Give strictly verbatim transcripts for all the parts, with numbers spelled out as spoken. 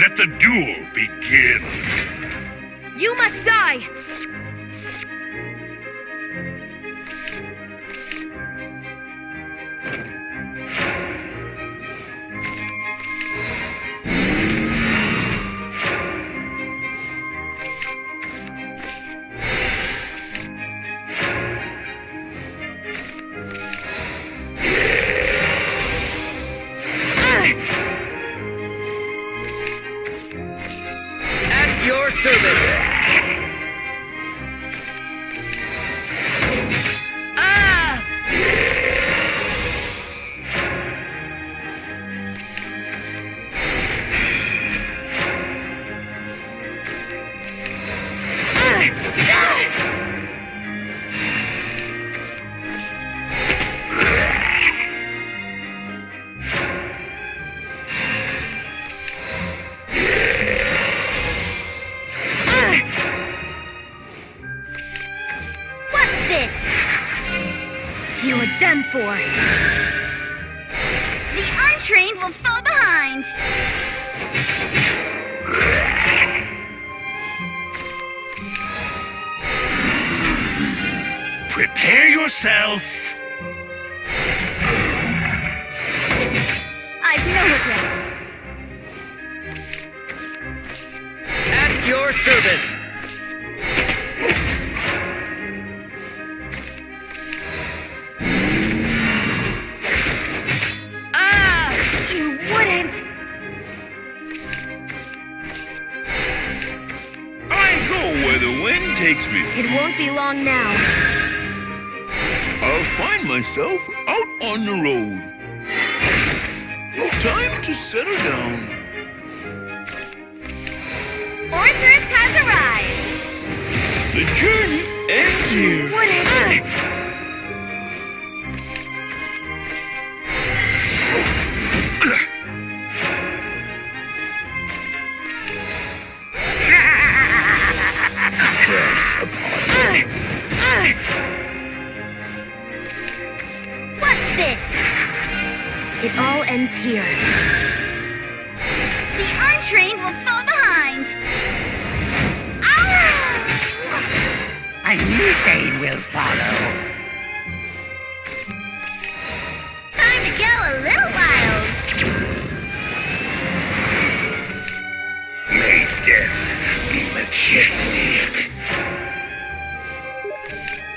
Let the duel begin. You must die.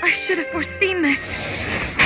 I should have foreseen this.